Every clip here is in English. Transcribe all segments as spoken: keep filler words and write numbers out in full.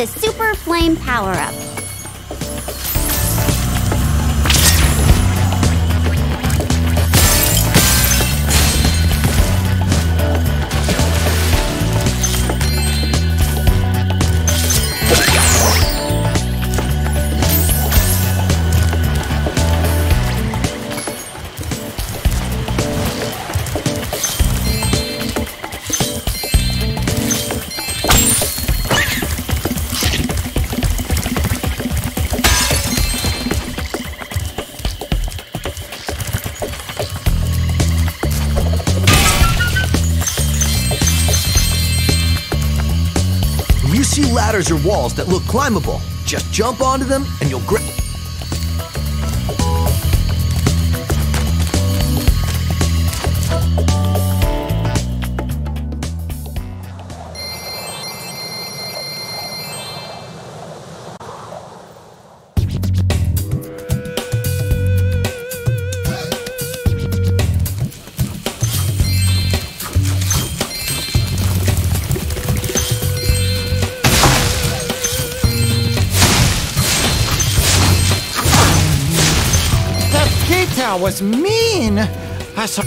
a super flame power-up. See ladders or walls that look climbable. Just jump onto them and you'll grab. That was mean. I saw.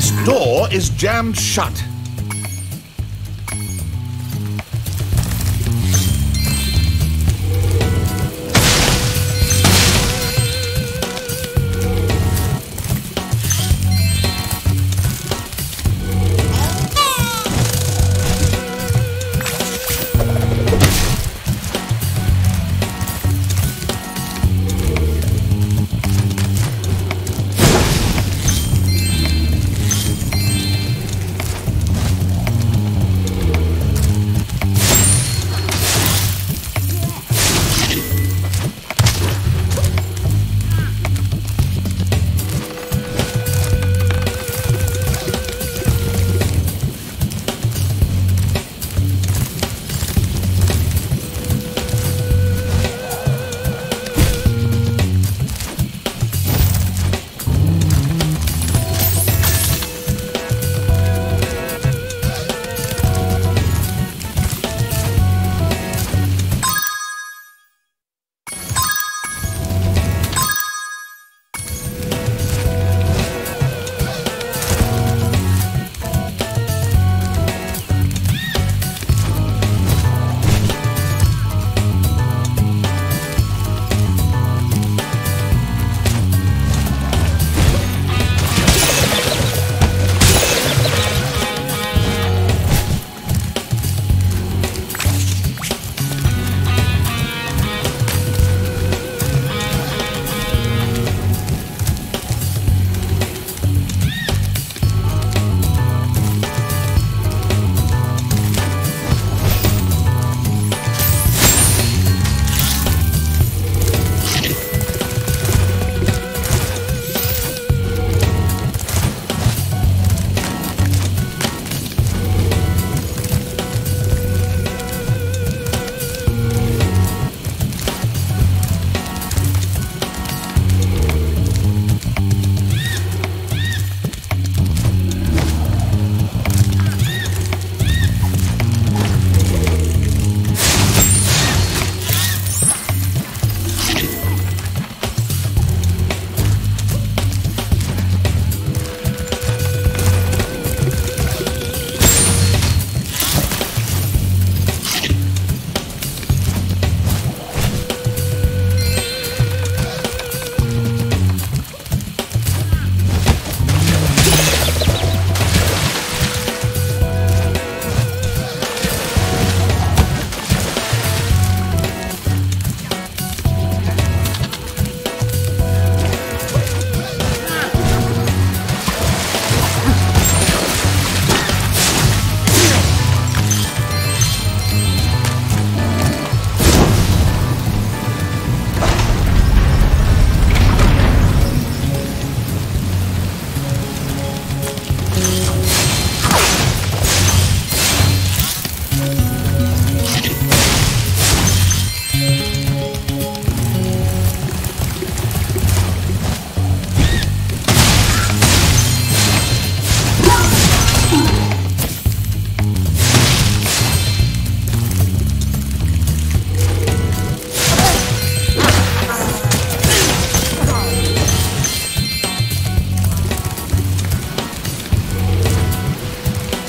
This door is jammed shut.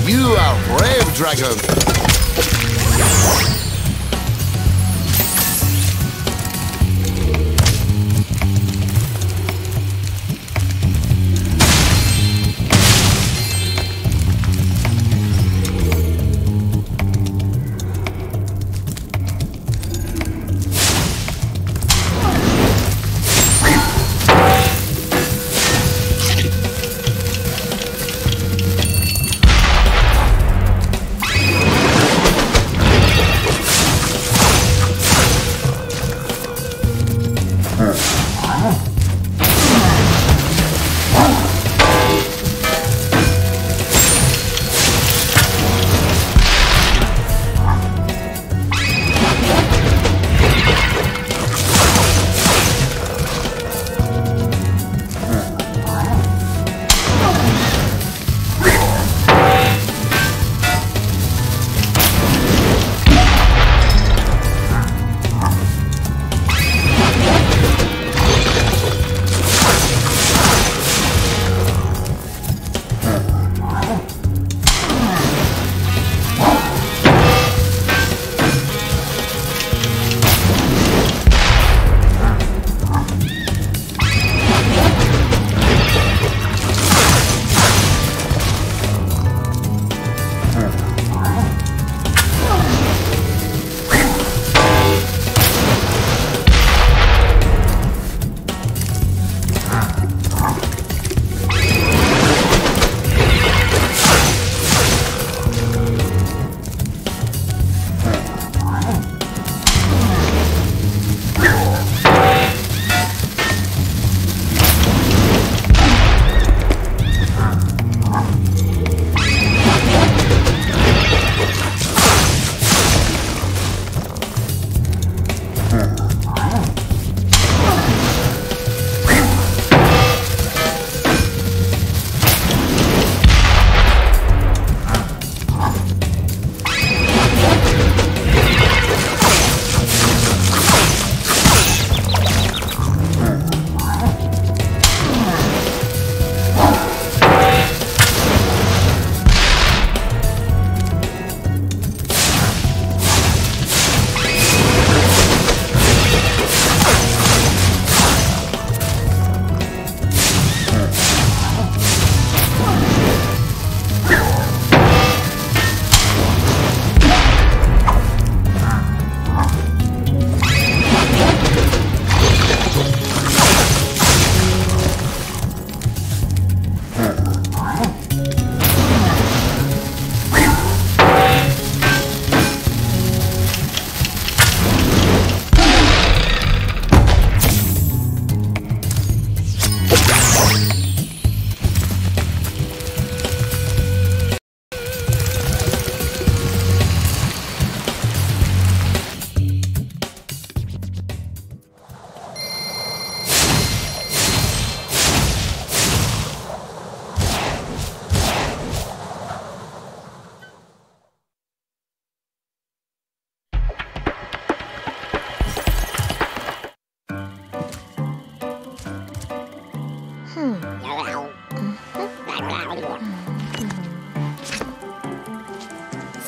You are brave, dragon!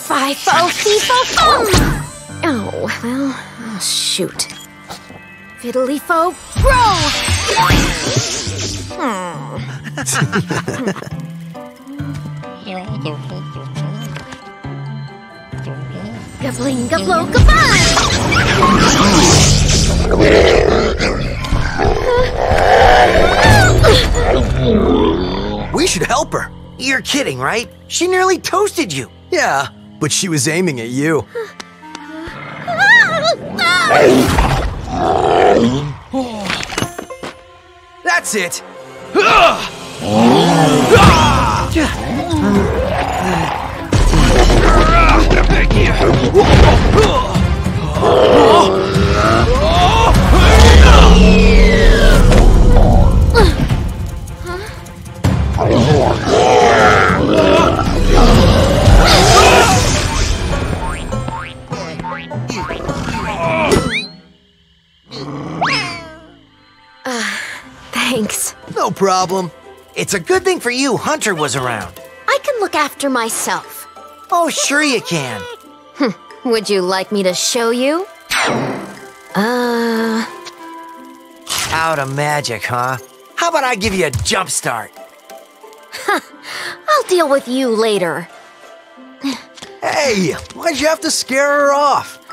Five-fo-fee-fo-fum! Oh, well, oh, shoot. Fiddly-fo-bro! Oh. Gabling-gablo-gabon! We should help her. You're kidding, right? She nearly toasted you. Yeah. But she was aiming at you. That's it! Problem. It's a good thing for you Hunter was around. I can look after myself. Oh, sure you can. Would you like me to show you? Uh... Out of magic, huh? How about I give you a jump start? I'll deal with you later. Hey, why'd you have to scare her off?